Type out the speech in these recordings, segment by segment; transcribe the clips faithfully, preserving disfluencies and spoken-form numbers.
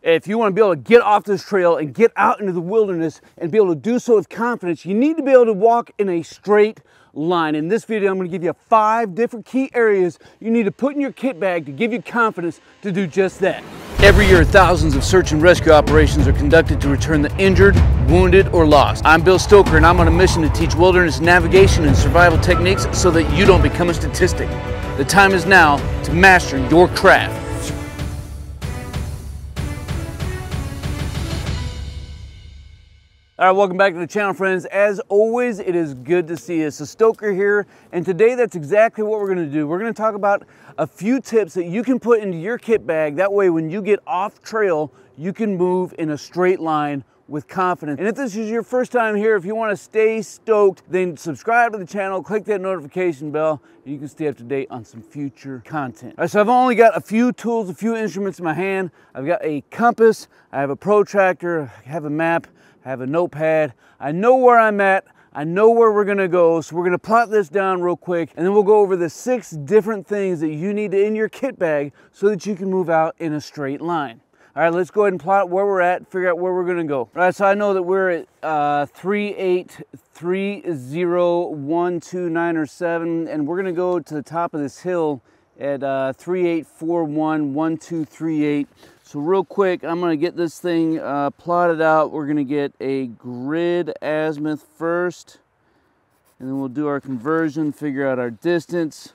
If you want to be able to get off this trail and get out into the wilderness and be able to do so with confidence, you need to be able to walk in a straight line. In this video, I'm going to give you five different key areas you need to put in your kit bag to give you confidence to do just that. Every year, thousands of search and rescue operations are conducted to return the injured, wounded, or lost. I'm Bill Stoker, and I'm on a mission to teach wilderness navigation and survival techniques so that you don't become a statistic. The time is now to master your craft. All right, welcome back to the channel, friends. As always, it is good to see you. So Stoker here, and today that's exactly what we're gonna do. We're gonna talk about a few tips that you can put into your kit bag. That way, when you get off trail, you can move in a straight line with confidence. And if this is your first time here, if you wanna stay stoked, then subscribe to the channel, click that notification bell, and you can stay up to date on some future content. All right, so I've only got a few tools, a few instruments in my hand. I've got a compass, I have a protractor, I have a map, I have a notepad. I know where I'm at. I know where we're gonna go. So we're gonna plot this down real quick, and then we'll go over the six different things that you need in your kit bag so that you can move out in a straight line. All right, let's go ahead and plot where we're at, figure out where we're gonna go. All right, so I know that we're at uh, three eight three zero one two nine or seven, and we're gonna go to the top of this hill at uh, three eight four one one two three eight. So real quick, I'm gonna get this thing uh, plotted out. We're gonna get a grid azimuth first, and then we'll do our conversion, figure out our distance,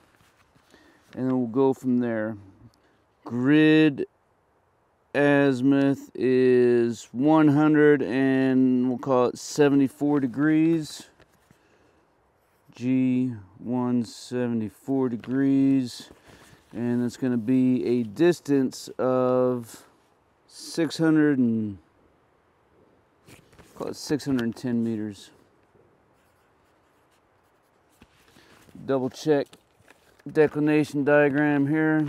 and then we'll go from there. Grid azimuth is one hundred, and we'll call it seventy-four degrees. G one seventy-four degrees. And it's gonna be a distance of six hundred and, call it six hundred ten meters. Double check declination diagram here.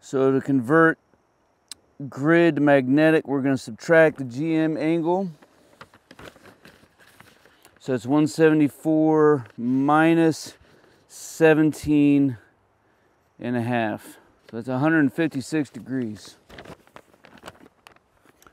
So to convert grid to magnetic, we're gonna subtract the G M angle. So it's one seventy-four minus seventeen and a half. So that's one hundred fifty-six degrees.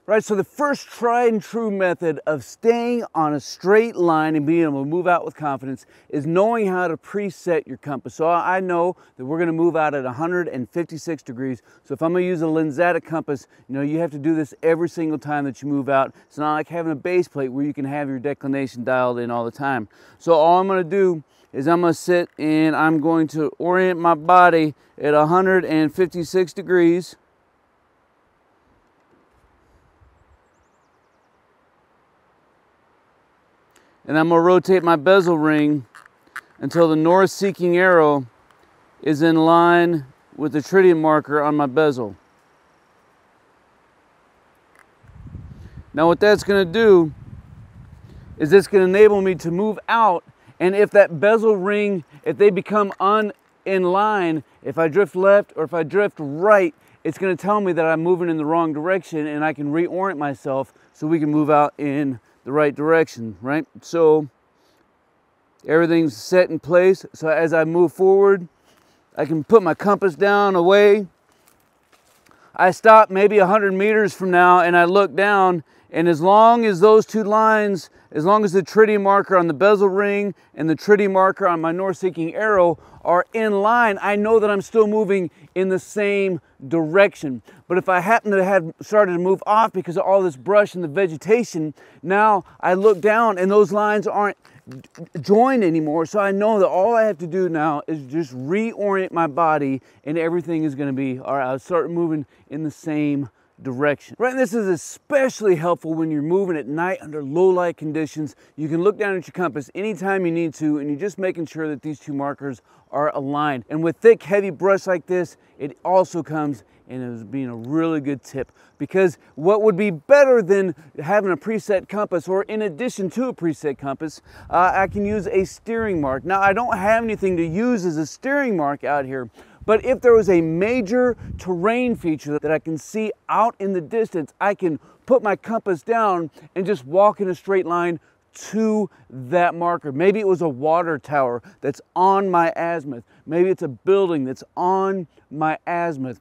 Right, so the first tried and true method of staying on a straight line and being able to move out with confidence is knowing how to preset your compass. So I know that we're gonna move out at one hundred fifty-six degrees. So if I'm gonna use a Lanzetta compass, you know, you have to do this every single time that you move out. It's not like having a base plate where you can have your declination dialed in all the time. So all I'm gonna do is I'm gonna sit and I'm going to orient my body at one hundred fifty-six degrees. And I'm gonna rotate my bezel ring until the north-seeking arrow is in line with the tritium marker on my bezel. Now what that's gonna do is it's gonna enable me to move out, and if that bezel ring, if they become un in line, if I drift left or if I drift right, it's gonna tell me that I'm moving in the wrong direction, and I can reorient myself so we can move out in the right direction, right? So everything's set in place. So as I move forward, I can put my compass down away. I stop maybe one hundred meters from now and I look down, and as long as those two lines, as long as the tritium marker on the bezel ring and the tritium marker on my north-seeking arrow are in line, I know that I'm still moving in the same direction. But if I happen to have started to move off because of all this brush and the vegetation, now I look down and those lines aren't joined anymore. So I know that all I have to do now is just reorient my body, and everything is gonna be, all right, I'll start moving in the same direction. Right, and this is especially helpful when you're moving at night under low light conditions. You can look down at your compass anytime you need to, and you're just making sure that these two markers are aligned. And with thick, heavy brush like this, it also comes and it was being a really good tip, because what would be better than having a preset compass, or in addition to a preset compass, uh, I can use a steering mark. Now, I don't have anything to use as a steering mark out here, but if there was a major terrain feature that I can see out in the distance, I can put my compass down and just walk in a straight line to that marker. Maybe it was a water tower that's on my azimuth. Maybe it's a building that's on my azimuth.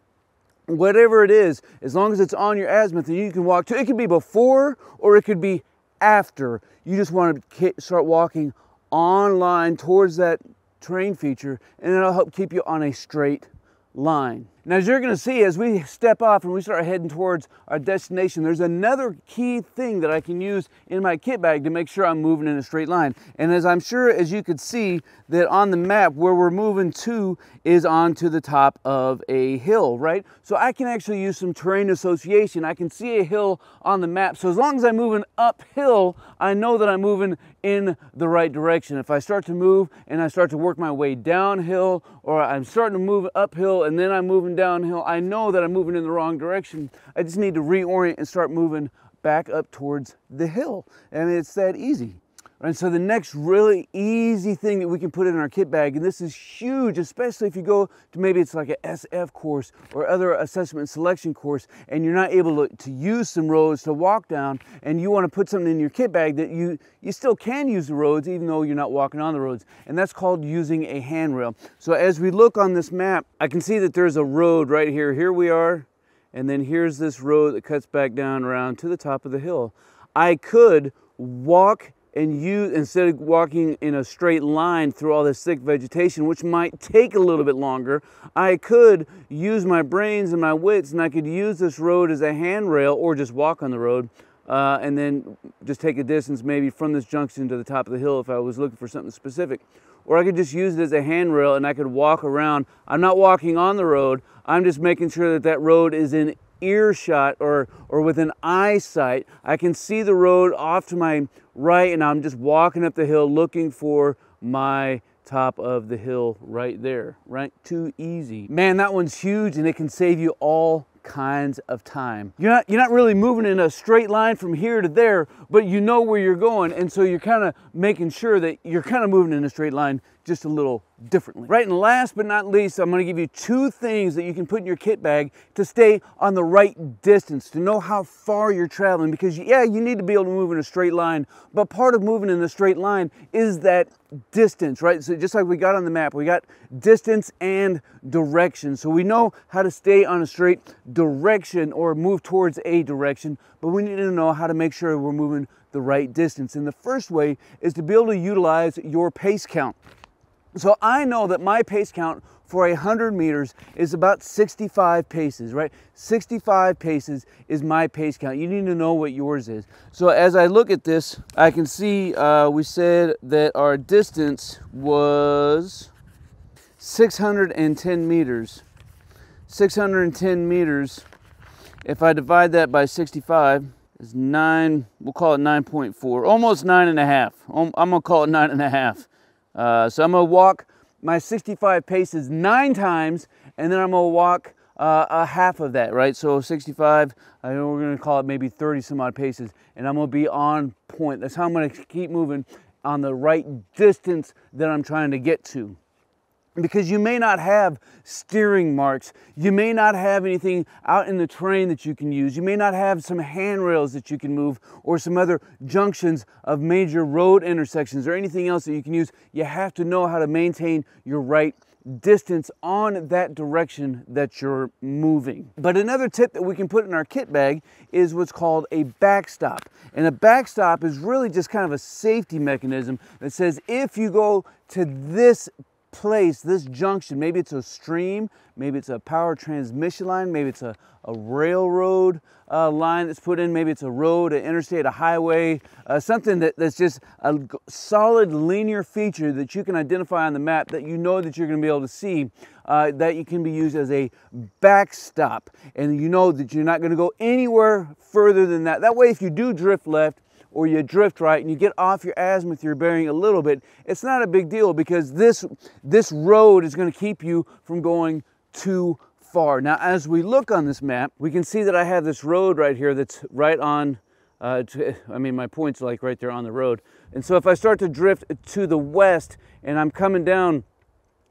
Whatever it is, as long as it's on your azimuth and you can walk to it, could be before or it could be after. You just want to start walking online towards that terrain feature, and it'll help keep you on a straight line. Now, as you're going to see, as we step off and we start heading towards our destination, there's another key thing that I can use in my kit bag to make sure I'm moving in a straight line. And as I'm sure as you could see that on the map, where we're moving to is onto the top of a hill, right? So I can actually use some terrain association. I can see a hill on the map. So as long as I'm moving uphill, I know that I'm moving in the right direction. If I start to move and I start to work my way downhill, or I'm starting to move uphill and then I'm moving downhill, I know that I'm moving in the wrong direction. I just need to reorient and start moving back up towards the hill. And it's that easy. And so the next really easy thing that we can put in our kit bag, and this is huge, especially if you go to maybe it's like a S F course or other assessment selection course, and you're not able to, to use some roads to walk down, and you want to put something in your kit bag that you, you still can use the roads even though you're not walking on the roads, and that's called using a handrail. So as we look on this map, I can see that there's a road right here. Here we are, and then here's this road that cuts back down around to the top of the hill. I could walk and you, instead of walking in a straight line through all this thick vegetation, which might take a little bit longer, I could use my brains and my wits, and I could use this road as a handrail or just walk on the road uh, and then just take a distance maybe from this junction to the top of the hill if I was looking for something specific. Or I could just use it as a handrail and I could walk around. I'm not walking on the road. I'm just making sure that that road is in earshot or or with an eyesight. I can see the road off to my right, and I'm just walking up the hill looking for my top of the hill right there, right? Too easy. Man, that one's huge, and it can save you all kinds of time. You're not, you're not really moving in a straight line from here to there, but you know where you're going, and so you're kind of making sure that you're kind of moving in a straight line just a little differently, right? And last but not least, I'm going to give you two things that you can put in your kit bag to stay on the right distance, to know how far you're traveling, because yeah, you need to be able to move in a straight line, but part of moving in a straight line is that distance, right? So just like we got on the map, we got distance and direction. So we know how to stay on a straight direction or move towards a direction, but we need to know how to make sure we're moving the right distance. And the first way is to be able to utilize your pace count. So I know that my pace count for one hundred meters is about sixty-five paces, right? sixty-five paces is my pace count. You need to know what yours is. So as I look at this, I can see uh, we said that our distance was six hundred ten meters. six hundred ten meters, if I divide that by sixty-five, is nine, we'll call it nine point four, almost nine and a half. I'm gonna call it nine and a half. Uh, so I'm going to walk my sixty-five paces nine times, and then I'm going to walk uh, a half of that, right? So sixty-five, I know we're going to call it maybe thirty some odd paces, and I'm going to be on point. That's how I'm going to keep moving on the right distance that I'm trying to get to. Because you may not have steering marks. You may not have anything out in the terrain that you can use. You may not have some handrails that you can move or some other junctions of major road intersections or anything else that you can use. You have to know how to maintain your right distance on that direction that you're moving. But another tip that we can put in our kit bag is what's called a backstop. And a backstop is really just kind of a safety mechanism that says if you go to this place, this junction, maybe it's a stream, maybe it's a power transmission line, maybe it's a, a railroad uh, line that's put in, maybe it's a road, an interstate, a highway, uh, something that, that's just a solid linear feature that you can identify on the map that you know that you're going to be able to see, uh, that you can be used as a backstop, and you know that you're not going to go anywhere further than that. That way, if you do drift left or you drift right and you get off your azimuth, your bearing a little bit, it's not a big deal because this, this road is going to keep you from going too far. Now, as we look on this map, we can see that I have this road right here that's right on, uh, to, I mean, my point's like right there on the road. And so if I start to drift to the west and I'm coming down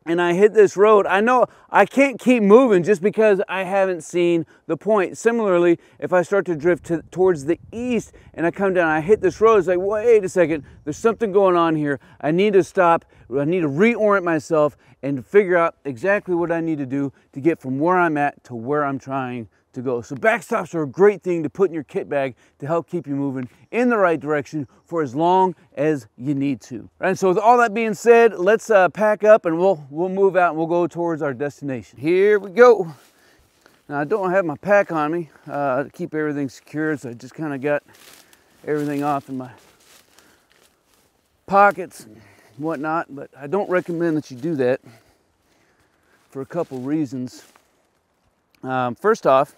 and I hit this road, I know I can't keep moving just because I haven't seen the point. Similarly, if I start to drift to, towards the east and I come down, I hit this road, it's like, wait a second, there's something going on here. I need to stop, I need to reorient myself and figure out exactly what I need to do to get from where I'm at to where I'm trying to go. So backstops are a great thing to put in your kit bag to help keep you moving in the right direction for as long as you need to. And so with all that being said, let's uh, pack up and we'll, we'll move out and we'll go towards our destination. Here we go. Now I don't have my pack on me uh, to keep everything secure, so I just kind of got everything off in my pockets and whatnot, but I don't recommend that you do that for a couple reasons. Um, first off,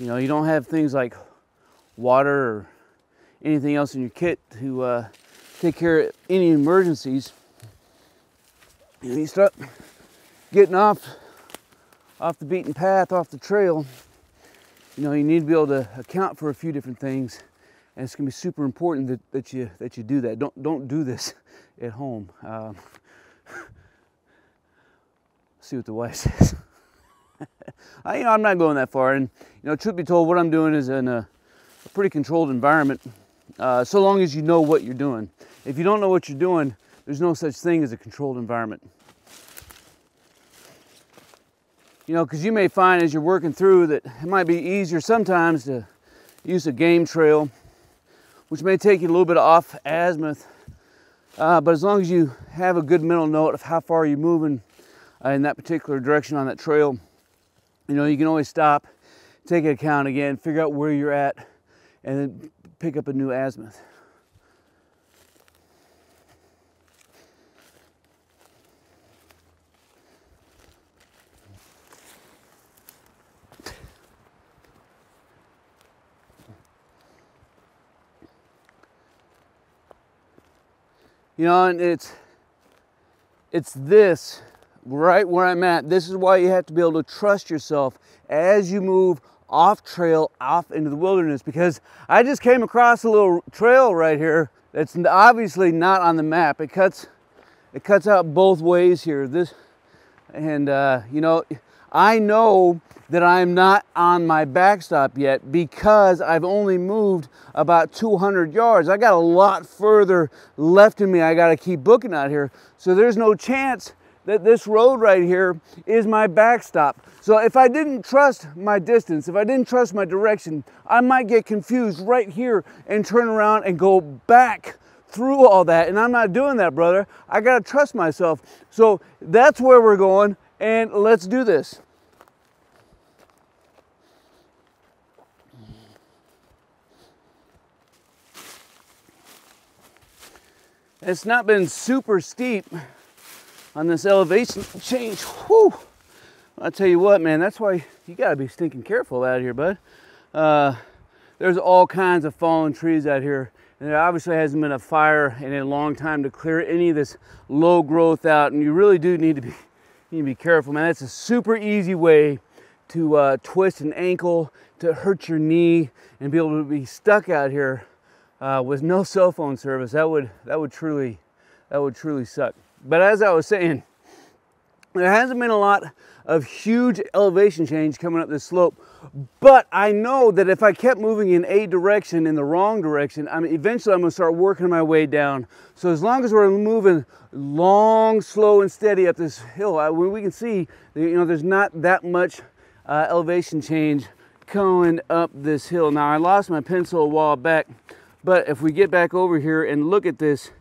you know, you don't have things like water or anything else in your kit to uh, take care of any emergencies. You know, you start getting off, off the beaten path, off the trail, you know, you need to be able to account for a few different things, and it's going to be super important that, that, you, that you do that. Don't, don't do this at home. Um, see what the wife says. I, you know, I'm not going that far, and you know, truth be told, what I'm doing is in a, a pretty controlled environment, uh, so long as you know what you're doing. If you don't know what you're doing, there's no such thing as a controlled environment. You know, because you may find as you're working through that it might be easier sometimes to use a game trail, which may take you a little bit off azimuth, uh, but as long as you have a good mental note of how far you're moving uh, in that particular direction on that trail, you know, you can always stop, take an account again, figure out where you're at, and then pick up a new azimuth. You know, and it's, it's this. Right where I'm at. This is why you have to be able to trust yourself as you move off trail, off into the wilderness, because I just came across a little trail right here that's obviously not on the map. It cuts, it cuts out both ways here. This, and uh, you know, I know that I'm not on my backstop yet because I've only moved about two hundred yards. I got a lot further left in me. I got to keep booking out here. So there's no chance that this road right here is my backstop. So if I didn't trust my distance, if I didn't trust my direction, I might get confused right here and turn around and go back through all that. And I'm not doing that, brother. I gotta trust myself. So that's where we're going, and let's do this. It's not been super steep on this elevation change. Whew. I'll tell you what, man, that's why you gotta be stinking careful out here, bud. Uh, there's all kinds of fallen trees out here, and there obviously hasn't been a fire in a long time to clear any of this low growth out, and you really do need to be, you need to be careful, man. That's a super easy way to uh, twist an ankle, to hurt your knee, and be able to be stuck out here uh, with no cell phone service. That would, that would truly, that would truly suck. But as I was saying, there hasn't been a lot of huge elevation change coming up this slope, but I know that if I kept moving in a direction, in the wrong direction, I'm eventually I'm gonna start working my way down. So as long as we're moving long, slow, and steady up this hill, I, we can see, you know, there's not that much uh, elevation change coming up this hill. Now I lost my pencil a while back, but if we get back over here and look at this,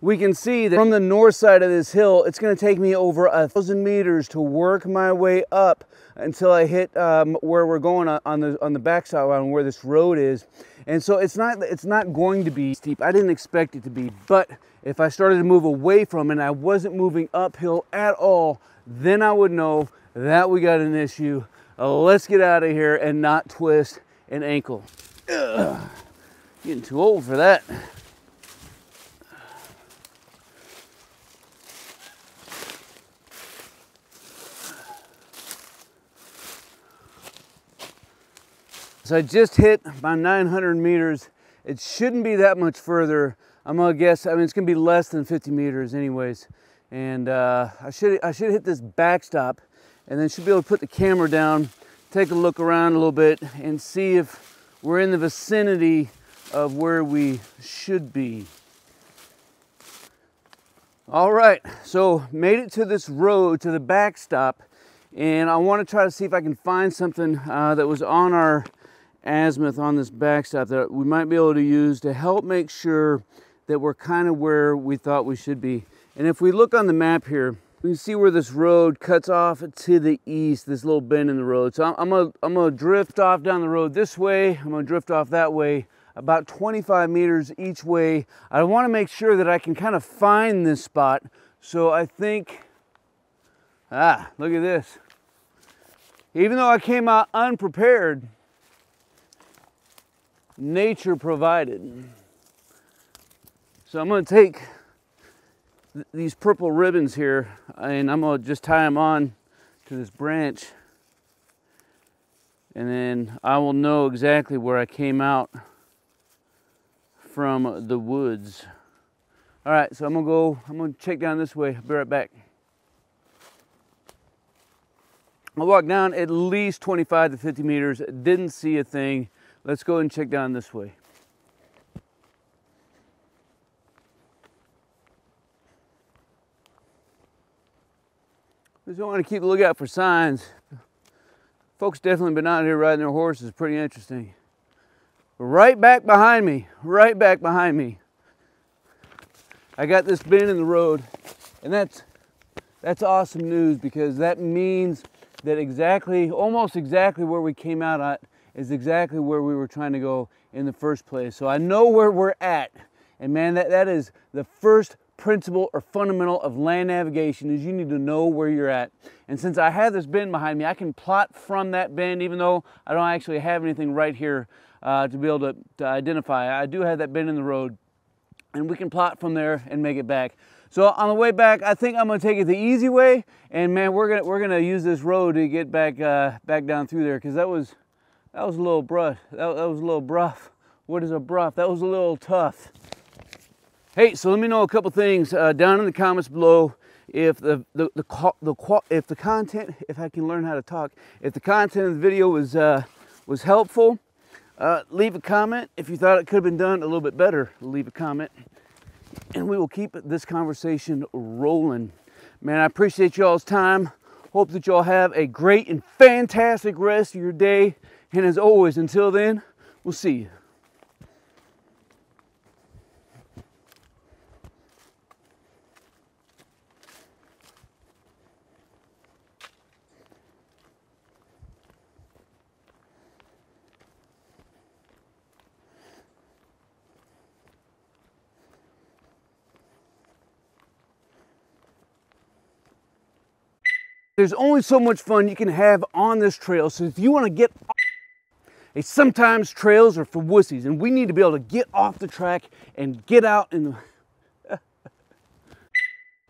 we can see that from the north side of this hill, it's gonna take me over a thousand meters to work my way up until I hit um, where we're going on the, on the backside, on where this road is. And so it's not, it's not going to be steep. I didn't expect it to be, but if I started to move away from it and I wasn't moving uphill at all, then I would know that we got an issue. Uh, let's get out of here and not twist an ankle. Ugh. Getting too old for that. So I just hit my nine hundred meters. It shouldn't be that much further. I'm gonna guess, I mean, it's gonna be less than fifty meters anyways. And uh, I should I should hit this backstop and then should be able to put the camera down, take a look around a little bit and see if we're in the vicinity of where we should be. All right, so made it to this road, to the backstop, and I want to try to see if I can find something uh, that was on our azimuth on this backstop that we might be able to use to help make sure that we're kind of where we thought we should be. And if we look on the map here, we can see where this road cuts off to the east, this little bend in the road. So I'm, I'm gonna, I'm gonna drift off down the road this way, I'm gonna drift off that way, about twenty-five meters each way. I wanna make sure that I can kind of find this spot. So I think, ah, look at this. Even though I came out unprepared, nature provided. So I'm gonna take th these purple ribbons here and I'm gonna just tie them on to this branch. And then I will know exactly where I came out from the woods. All right, so I'm gonna go, I'm gonna check down this way. I'll be right back. I walked down at least twenty-five to fifty meters, didn't see a thing. Let's go and check down this way. We just want to keep a lookout for signs. Folks definitely been out here riding their horses, pretty interesting. Right back behind me, right back behind me. I got this bend in the road, and that's, that's awesome news because that means that exactly, almost exactly where we came out at is exactly where we were trying to go in the first place. So I know where we're at. And man, that, that is the first principle or fundamental of land navigation is you need to know where you're at. And since I have this bend behind me, I can plot from that bend, even though I don't actually have anything right here uh, to be able to, to identify. I do have that bend in the road and we can plot from there and make it back. So on the way back, I think I'm gonna take it the easy way. And man, we're gonna, we're gonna use this road to get back, uh, back down through there because that was, That was a little brush. That, that was a little bruff. What is a bruff? That was a little tough. Hey, so let me know a couple things uh, down in the comments below. If the the the, the if the content, if I can learn how to talk, if the content of the video was uh, was helpful, uh, leave a comment. If you thought it could have been done a little bit better, leave a comment, and we will keep this conversation rolling. Man, I appreciate y'all's time. Hope that y'all have a great and fantastic rest of your day. And as always, until then, we'll see you. There's only so much fun you can have on this trail, so if you want to get Hey, sometimes trails are for wussies, and we need to be able to get off the track and get out and...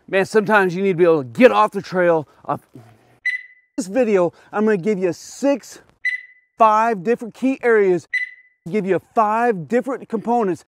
Man, sometimes you need to be able to get off the trail. Off... This video, I'm gonna give you six, five different key areas, give you five different components